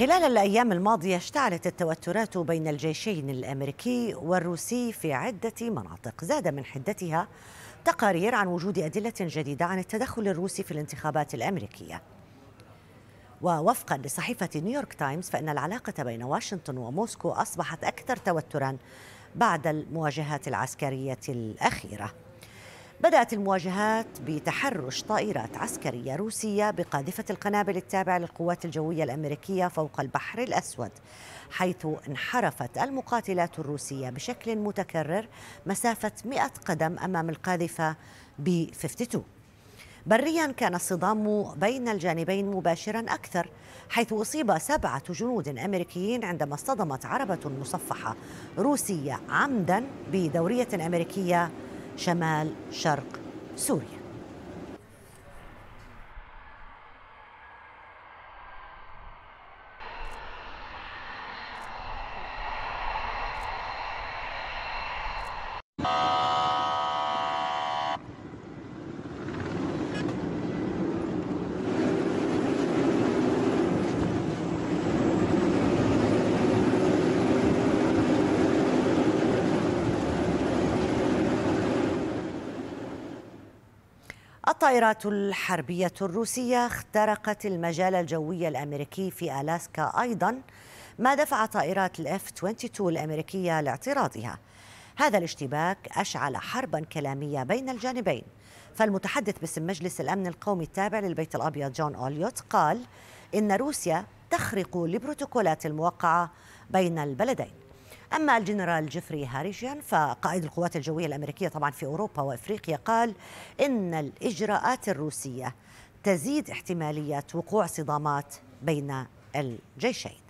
خلال الأيام الماضية اشتعلت التوترات بين الجيشين الأمريكي والروسي في عدة مناطق، زاد من حدتها تقارير عن وجود أدلة جديدة عن التدخل الروسي في الانتخابات الأمريكية. ووفقا لصحيفة نيويورك تايمز فإن العلاقة بين واشنطن وموسكو أصبحت أكثر توترا بعد المواجهات العسكرية الأخيرة. بدأت المواجهات بتحرش طائرات عسكرية روسية بقاذفة القنابل التابعة للقوات الجوية الأمريكية فوق البحر الأسود، حيث انحرفت المقاتلات الروسية بشكل متكرر مسافة 100 قدم أمام القاذفة B-52. بريا كان الصدام بين الجانبين مباشرا أكثر، حيث أصيب 7 جنود أمريكيين عندما اصطدمت عربة مصفحة روسية عمدا بدورية أمريكية شمال شرق سوريا. الطائرات الحربية الروسية اخترقت المجال الجوي الأمريكي في ألاسكا أيضا، ما دفع طائرات F-22 الأمريكية لاعتراضها. هذا الاشتباك أشعل حربا كلامية بين الجانبين، فالمتحدث باسم مجلس الأمن القومي التابع للبيت الأبيض جون اوليوت قال إن روسيا تخرق البروتوكولات الموقعة بين البلدين. أما الجنرال جيفري هاريشان فقائد القوات الجوية الأمريكية طبعا في أوروبا وإفريقيا قال إن الإجراءات الروسية تزيد احتمالية وقوع صدامات بين الجيشين.